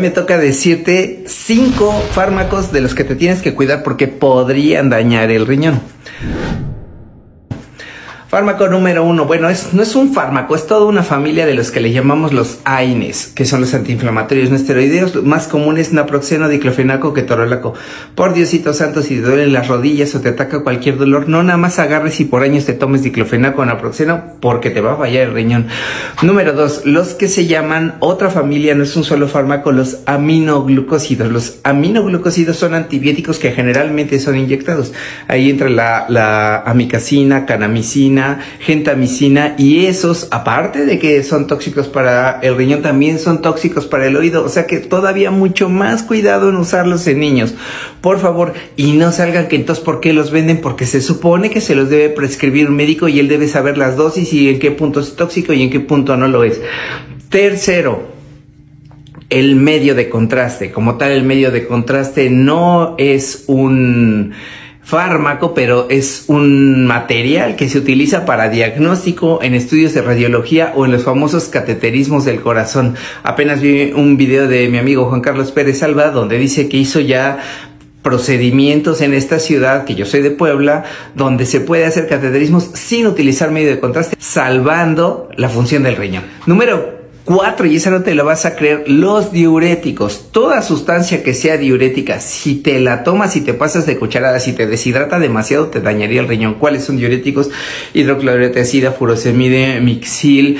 Me toca decirte 5 fármacos de los que te tienes que cuidar porque podrían dañar el riñón. Fármaco número 1. Bueno, no es un fármaco, es toda una familia de los que le llamamos los AINES, que son los antiinflamatorios no esteroideos. Lo más común es naproxeno, diclofenaco, ketorolaco. Por Diosito santo, si te duelen las rodillas o te ataca cualquier dolor, no nada más agarres y por años te tomes diclofenaco o naproxeno porque te va a fallar el riñón. Número 2. Los que se llaman otra familia, no es un solo fármaco, los aminoglucósidos. Los aminoglucósidos son antibióticos que generalmente son inyectados. Ahí entra la amicacina, canamicina, gentamicina, y esos, aparte de que son tóxicos para el riñón, también son tóxicos para el oído, o sea que todavía mucho más cuidado en usarlos en niños, por favor. Y no salgan que entonces ¿por qué los venden? Porque se supone que se los debe prescribir un médico y él debe saber las dosis y en qué punto es tóxico y en qué punto no lo es. Tercero, el medio de contraste. Como tal, el medio de contraste no es un fármaco, pero es un material que se utiliza para diagnóstico en estudios de radiología o en los famosos cateterismos del corazón. Apenas vi un video de mi amigo Juan Carlos Pérez Alba donde dice que hizo ya procedimientos en esta ciudad, que yo soy de Puebla, donde se puede hacer cateterismos sin utilizar medio de contraste, salvando la función del riñón. Número 4, y esa no te la vas a creer, los diuréticos. Toda sustancia que sea diurética, si te la tomas y te pasas de cucharada, si te deshidrata demasiado, te dañaría el riñón. ¿Cuáles son diuréticos? Hidroclorotiazida, furosemide, mixil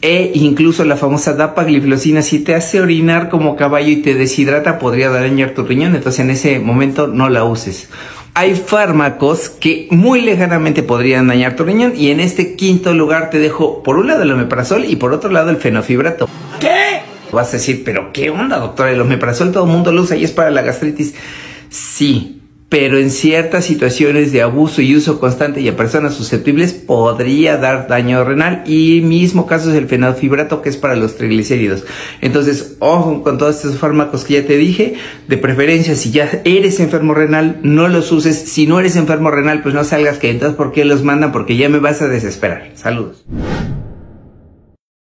e incluso la famosa dapagliflozina. Si te hace orinar como caballo y te deshidrata, podría dañar tu riñón, entonces en ese momento no la uses. Hay fármacos que muy lejanamente podrían dañar tu riñón, y en este quinto lugar te dejo por un lado el omeprazol y por otro lado el fenofibrato. ¿Qué? Vas a decir, pero ¿qué onda, doctor? El omeprazol todo el mundo lo usa y es para la gastritis. Sí, pero en ciertas situaciones de abuso y uso constante y a personas susceptibles podría dar daño renal, y mismo caso es el fenofibrato, que es para los triglicéridos. Entonces, ojo con todos estos fármacos que ya te dije. De preferencia, si ya eres enfermo renal, no los uses. Si no eres enfermo renal, pues no salgas, que entonces ¿por qué los mandan? Porque ya me vas a desesperar. Saludos.